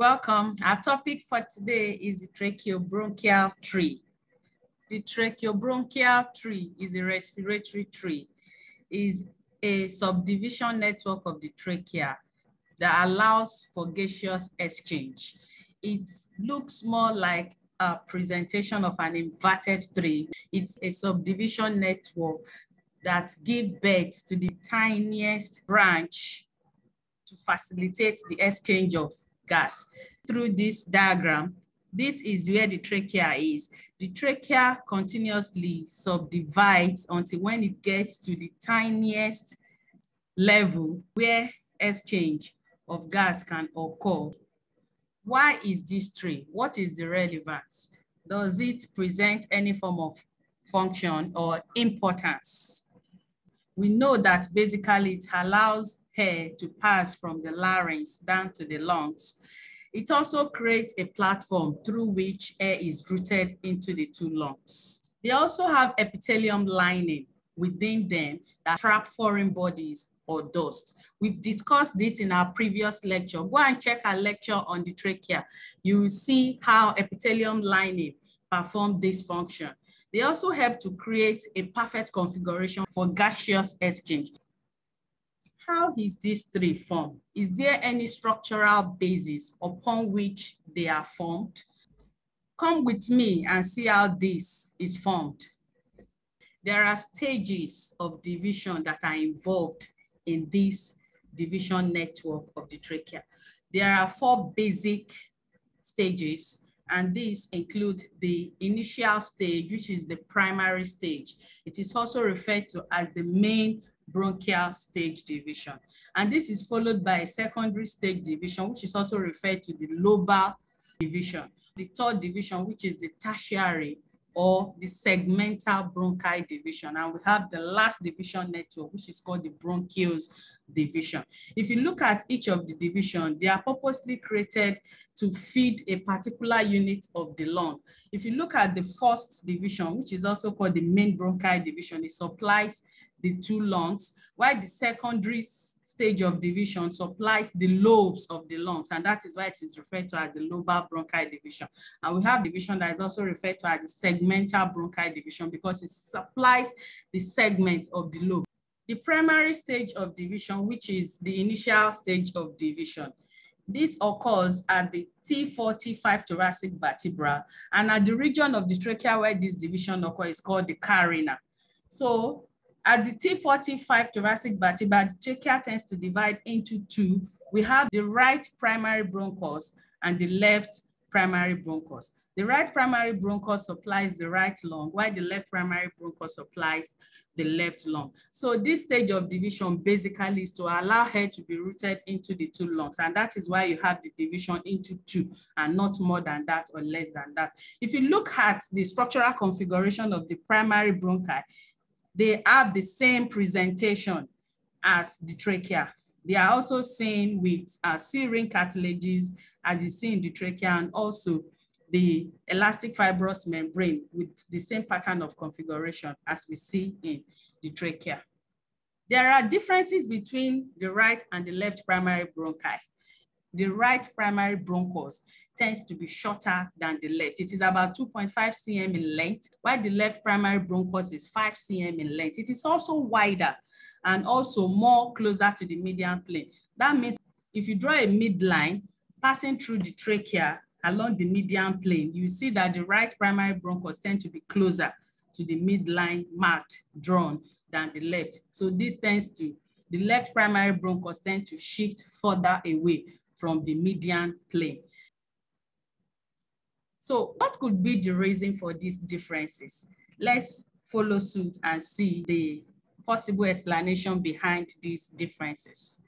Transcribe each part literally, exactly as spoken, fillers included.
Welcome. Our topic for today is the tracheobronchial tree. The tracheobronchial tree is a respiratory tree. It's a subdivision network of the trachea that allows for gaseous exchange. It looks more like a presentation of an inverted tree. It's a subdivision network that gives birth to the tiniest branch to facilitate the exchange of gas. Through this diagram, this is where the trachea is. The trachea continuously subdivides until when it gets to the tiniest level where exchange of gas can occur. Why is this tree? What is the relevance? Does it present any form of function or importance? We know that basically it allows air to pass from the larynx down to the lungs. It also creates a platform through which air is routed into the two lungs. They also have epithelium lining within them that trap foreign bodies or dust. We've discussed this in our previous lecture. Go and check our lecture on the trachea. You will see how epithelium lining perform this function. They also help to create a perfect configuration for gaseous exchange. How is this tree formed? Is there any structural basis upon which they are formed? Come with me and see how this is formed. There are stages of division that are involved in this division network of the trachea. There are four basic stages, and these include the initial stage, which is the primary stage. It is also referred to as the main bronchial stage division. And this is followed by a secondary stage division, which is also referred to the lobal division. The third division, which is the tertiary or the segmental bronchi division. And we have the last division network, which is called the bronchioles division. If you look at each of the division, they are purposely created to feed a particular unit of the lung. If you look at the first division, which is also called the main bronchi division, it supplies the two lungs, while the secondary stage of division supplies the lobes of the lungs, and that is why it is referred to as the lobal bronchi division. And we have division that is also referred to as the segmental bronchi division because it supplies the segment of the lobe. The primary stage of division, which is the initial stage of division, this occurs at the T four T five thoracic vertebra, and at the region of the trachea where this division occurs is called the carina. So at the T four T five thoracic vertebra, the trachea tends to divide into two. We have the right primary bronchus and the left primary bronchus. The right primary bronchus supplies the right lung, while the left primary bronchus supplies the left lung. So this stage of division basically is to allow air to be routed into the two lungs, and that is why you have the division into two and not more than that or less than that. If you look at the structural configuration of the primary bronchi, they have the same presentation as the trachea. They are also seen with uh, serine cartilages, as you see in the trachea, and also the elastic fibrous membrane with the same pattern of configuration as we see in the trachea. There are differences between the right and the left primary bronchi. The right primary bronchus tends to be shorter than the left. It is about two point five centimeters in length, while the left primary bronchus is five centimeters in length. It is also wider and also more closer to the median plane. That means if you draw a midline passing through the trachea along the median plane, you see that the right primary bronchus tend to be closer to the midline marked drawn than the left. So this tends to, the left primary bronchus tend to shift further away from the median plane. So what could be the reason for these differences? Let's follow suit and see the possible explanation behind these differences.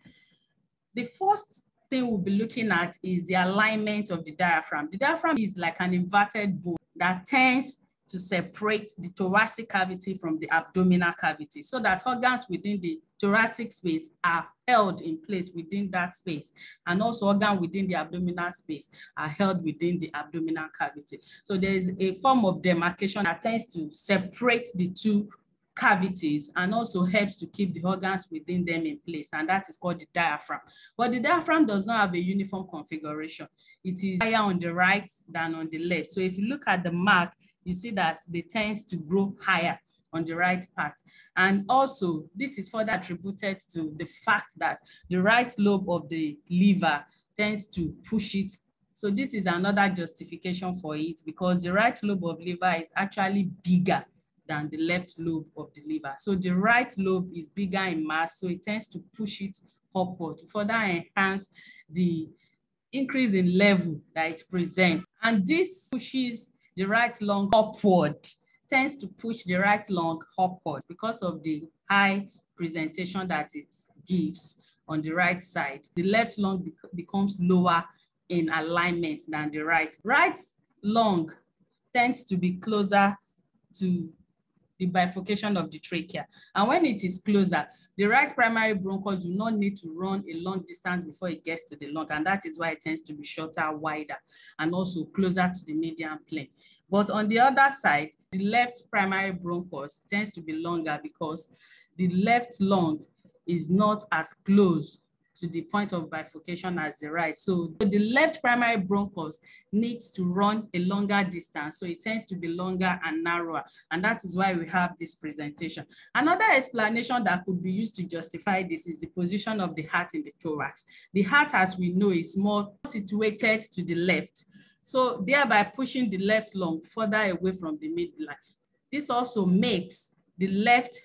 The first thing we'll be looking at is the alignment of the diaphragm. The diaphragm is like an inverted bowl that tends to separate the thoracic cavity from the abdominal cavity so that organs within the thoracic space are held in place within that space, and also organs within the abdominal space are held within the abdominal cavity. So there is a form of demarcation that tends to separate the two cavities and also helps to keep the organs within them in place, and that is called the diaphragm. But the diaphragm does not have a uniform configuration. It is higher on the right than on the left. So if you look at the mark, you see that they tend to grow higher on the right part. And also, this is further attributed to the fact that the right lobe of the liver tends to push it. So this is another justification for it, because the right lobe of liver is actually bigger than the left lobe of the liver. So the right lobe is bigger in mass, so it tends to push it upward to further enhance the increase in level that it presents. And this pushes the right lung upward, tends to push the right lung upward because of the high presentation that it gives on the right side. The left lung be becomes lower in alignment than the right. Right lung tends to be closer to the bifurcation of the trachea. And when it is closer, the right primary bronchus do not need to run a long distance before it gets to the lung, and that is why it tends to be shorter, wider, and also closer to the median plane. But on the other side, the left primary bronchus tends to be longer because the left lung is not as close to the point of bifurcation as the right. So the left primary bronchus needs to run a longer distance, so it tends to be longer and narrower, and that is why we have this presentation. Another explanation that could be used to justify this is the position of the heart in the thorax. The heart, as we know, is more situated to the left, so thereby pushing the left lung further away from the midline. This also makes the left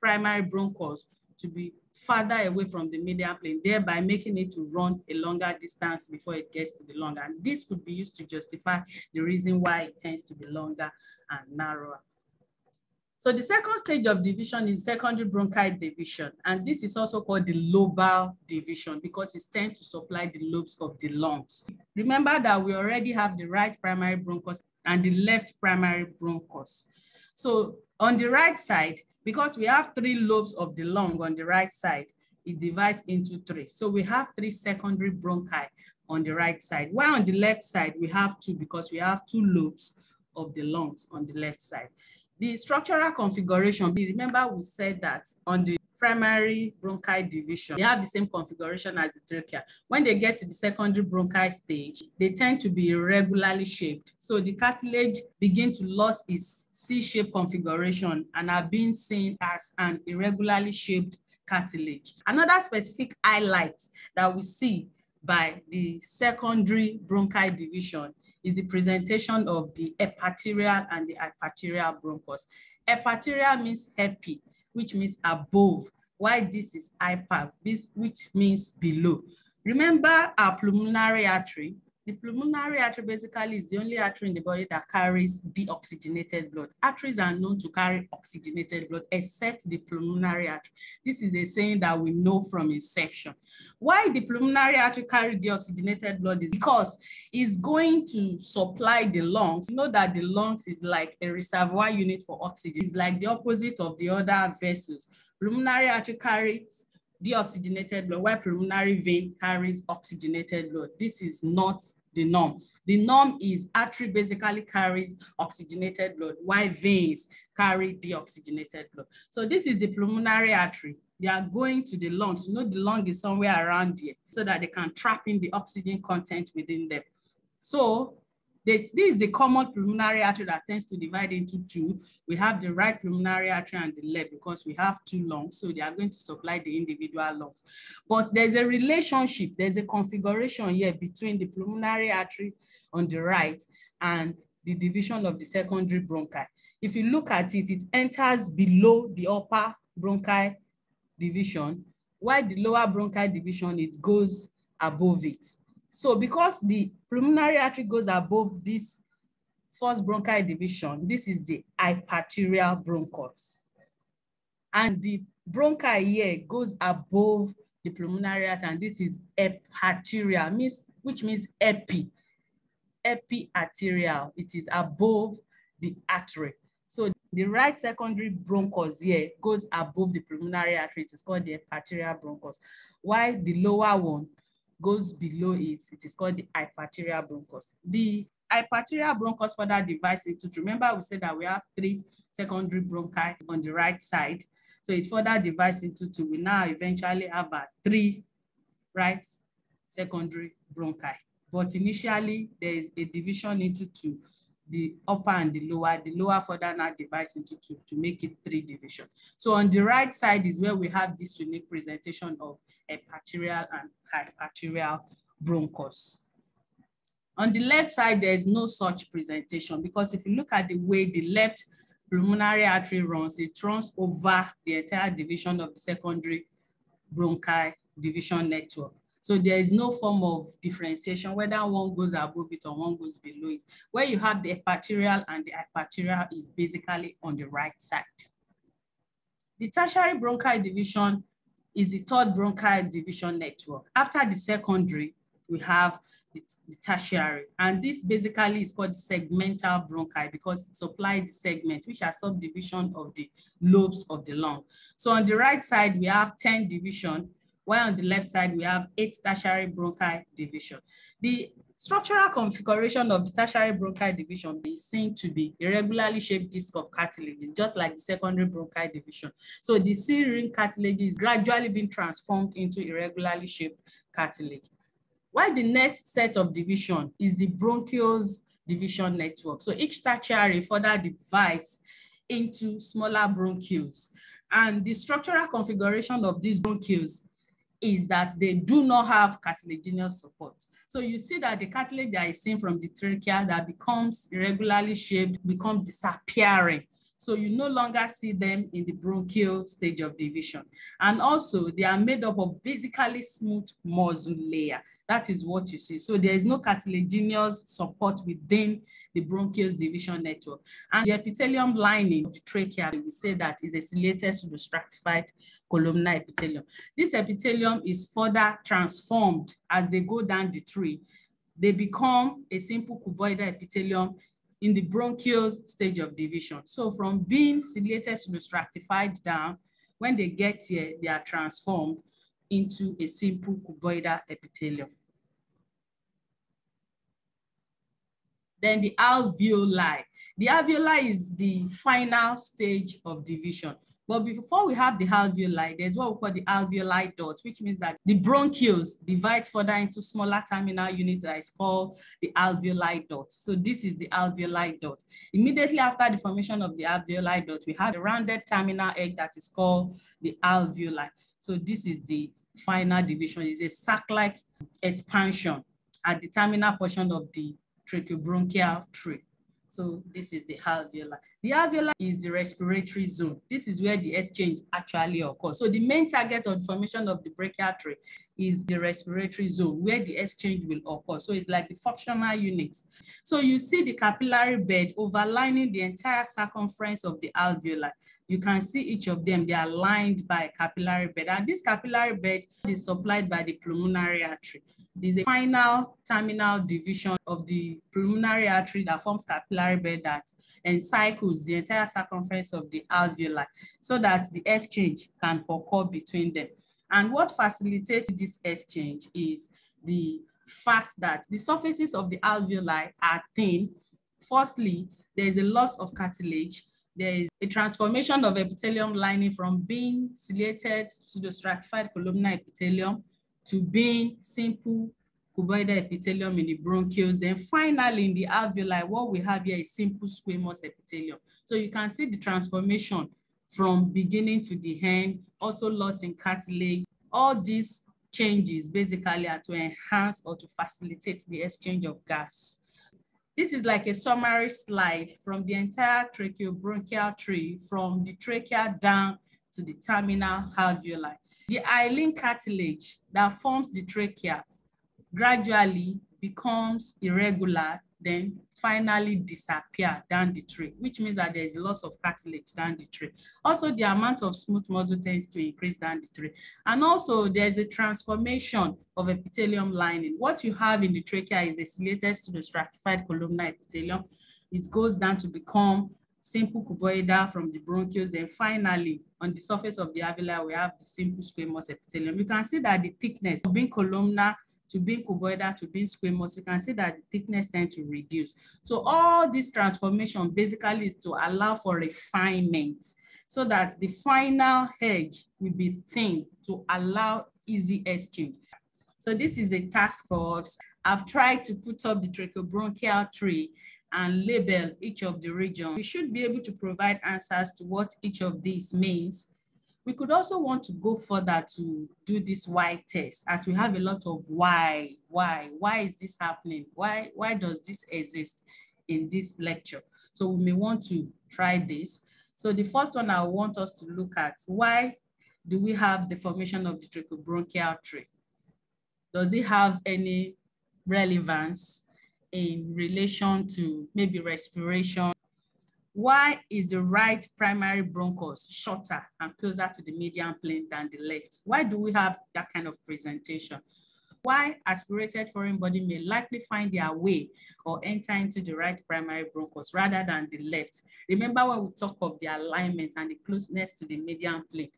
primary bronchus to be farther away from the median plane, thereby making it to run a longer distance before it gets to the lung. And this could be used to justify the reason why it tends to be longer and narrower. So the second stage of division is secondary bronchi division. And this is also called the lobal division because it tends to supply the lobes of the lungs. Remember that we already have the right primary bronchus and the left primary bronchus. So on the right side, because we have three lobes of the lung on the right side, it divides into three. So we have three secondary bronchi on the right side. While on the left side, we have two because we have two lobes of the lungs on the left side. The structural configuration, remember we said that on the primary bronchi division, they have the same configuration as the trachea. When they get to the secondary bronchi stage, they tend to be irregularly shaped. So the cartilage begins to lose its C-shaped configuration and are being seen as an irregularly shaped cartilage. Another specific highlight that we see by the secondary bronchi division is the presentation of the eparterial and the hyparterial bronchus. Eparterial means epi, which means above, while this is hyper, this which means below. Remember our pulmonary artery. The pulmonary artery basically is the only artery in the body that carries deoxygenated blood. Arteries are known to carry oxygenated blood, except the pulmonary artery. This is a saying that we know from inception. Why the pulmonary artery carries deoxygenated blood is because it's going to supply the lungs. You know that the lungs is like a reservoir unit for oxygen. It's like the opposite of the other vessels. Pulmonary artery carries deoxygenated blood, while pulmonary vein carries oxygenated blood. This is not the norm. The norm is artery basically carries oxygenated blood, while veins carry deoxygenated blood. So this is the pulmonary artery. They are going to the lungs. You know, the lung is somewhere around here so that they can trap in the oxygen content within them. So this is the common pulmonary artery that tends to divide into two. We have the right pulmonary artery and the left because we have two lungs, so they are going to supply the individual lungs. But there's a relationship, there's a configuration here between the pulmonary artery on the right and the division of the secondary bronchi. If you look at it, it enters below the upper bronchi division, while the lower bronchi division, it goes above it. So because the pulmonary artery goes above this first bronchi division, this is the hyparterial bronchus. And the bronchi here goes above the pulmonary artery, and this is eparterial, means, which means epi, epi-arterial. It is above the artery. So the right secondary bronchus here goes above the pulmonary artery. It is called the eparterial bronchus, while the lower one goes below it. It is called the hyparterial bronchus. The hyparterial bronchus further divides into two. Remember, we said that we have three secondary bronchi on the right side. So it further divides into two. We now eventually have a three right secondary bronchi. But initially, there is a division into two, the upper and the lower. The lower further now divides into two to make it three division. So on the right side is where we have this unique presentation of eparterial and hyparterial bronchus. On the left side, there is no such presentation, because if you look at the way the left pulmonary artery runs, it runs over the entire division of the secondary bronchi division network. So there is no form of differentiation, whether one goes above it or one goes below it. Where you have the eparterial and the hyparterial is basically on the right side. The tertiary bronchi division is the third bronchi division network. After the secondary, we have the, the tertiary, and this basically is called segmental bronchi because it supplies the segment, which are subdivision of the lobes of the lung. So on the right side, we have ten division, while on the left side, we have eight tertiary bronchi division. The structural configuration of the tertiary bronchi division is seen to be irregularly shaped disc of cartilages, just like the secondary bronchi division. So the C-ring cartilage is gradually being transformed into irregularly shaped cartilage. While the next set of division is the bronchioles division network. So each tertiary further divides into smaller bronchioles. And the structural configuration of these bronchioles is that they do not have cartilaginous support. So you see that the cartilage that is seen from the trachea that becomes irregularly shaped, becomes disappearing. So you no longer see them in the bronchial stage of division. And also they are made up of basically smooth muscle layer. That is what you see. So there is no cartilaginous support within the bronchial division network. And the epithelium lining of the trachea, we say that is isolated to the stratified columnar epithelium. This epithelium is further transformed as they go down the tree. They become a simple cuboidal epithelium in the bronchial stage of division. So from being ciliated to be stratified down, when they get here, they are transformed into a simple cuboidal epithelium. Then the alveoli. The alveoli is the final stage of division. But before we have the alveoli, there's what we call the alveoli dot, which means that the bronchioles divide further into smaller terminal units that is called the alveoli dot. So this is the alveoli dot. Immediately after the formation of the alveoli dot, we have a rounded terminal egg that is called the alveoli. So this is the final division. It's a sac-like expansion at the terminal portion of the tracheobronchial tree. So this is the alveoli. The alveoli is the respiratory zone. This is where the exchange actually occurs. So the main target of the formation of the brachial tree is the respiratory zone where the exchange will occur. So it's like the functional unit. So you see the capillary bed overlining the entire circumference of the alveoli. You can see each of them, they are lined by a capillary bed. And this capillary bed is supplied by the pulmonary artery. This is the final terminal division of the pulmonary artery that forms capillary bed that encircles the entire circumference of the alveoli so that the exchange can occur between them. And what facilitates this exchange is the fact that the surfaces of the alveoli are thin. Firstly, there is a loss of cartilage. There is a transformation of epithelium lining from being ciliated to the stratified columnar epithelium to being simple cuboidal epithelium in the bronchioles. Then finally in the alveoli, what we have here is simple squamous epithelium. So you can see the transformation from beginning to the end, also loss in cartilage. All these changes basically are to enhance or to facilitate the exchange of gas. This is like a summary slide from the entire tracheobronchial tree, from the trachea down to the terminal alveoli. The hyaline cartilage that forms the trachea gradually becomes irregular, then finally disappear down the tree, which means that there's loss of cartilage down the tree. Also, the amount of smooth muscle tends to increase down the tree. And also, there's a transformation of epithelium lining. What you have in the trachea is a ciliated to the stratified columnar epithelium. It goes down to become simple cuboidal from the bronchioles. Then finally, on the surface of the alveoli, we have the simple squamous epithelium. You can see that the thickness being columnar to being cuboidal to being squamous, you can see that the thickness tends to reduce. So all this transformation basically is to allow for refinement so that the final edge will be thin to allow easy exchange. So this is a task force. I've tried to put up the tracheobronchial tree and label each of the region. We should be able to provide answers to what each of these means. We could also want to go further to do this why test, as we have a lot of why, why, why is this happening? Why, why does this exist in this lecture? So we may want to try this. So the first one I want us to look at, why do we have the formation of the tracheobronchial tree? Does it have any relevance in relation to maybe respiration? Why is the right primary bronchus shorter and closer to the median plane than the left? Why do we have that kind of presentation? Why aspirated foreign body may likely find their way or enter into the right primary bronchus rather than the left? Remember when we talk of the alignment and the closeness to the median plane,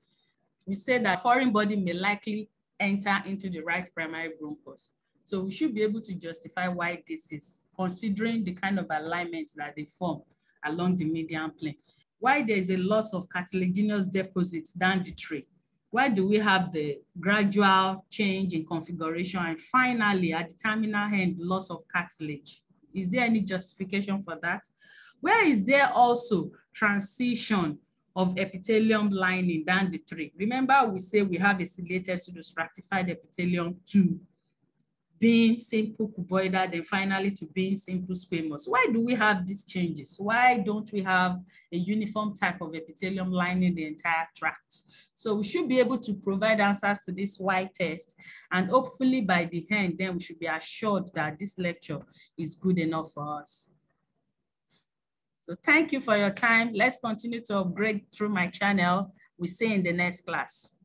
we said that foreign body may likely enter into the right primary bronchus. So we should be able to justify why this is, considering the kind of alignment that they form along the median plane. Why there is a loss of cartilaginous deposits down the tree? Why do we have the gradual change in configuration and finally at the terminal end, loss of cartilage? Is there any justification for that? Where is there also transition of epithelium lining down the tree? Remember we say we have a ciliated pseudostratified epithelium to being simple cuboidal, then finally to being simple squamous. Why do we have these changes? Why don't we have a uniform type of epithelium lining the entire tract? So we should be able to provide answers to this why test, and hopefully by the end, then we should be assured that this lecture is good enough for us. So thank you for your time. Let's continue to upgrade through my channel. We'll see you in the next class.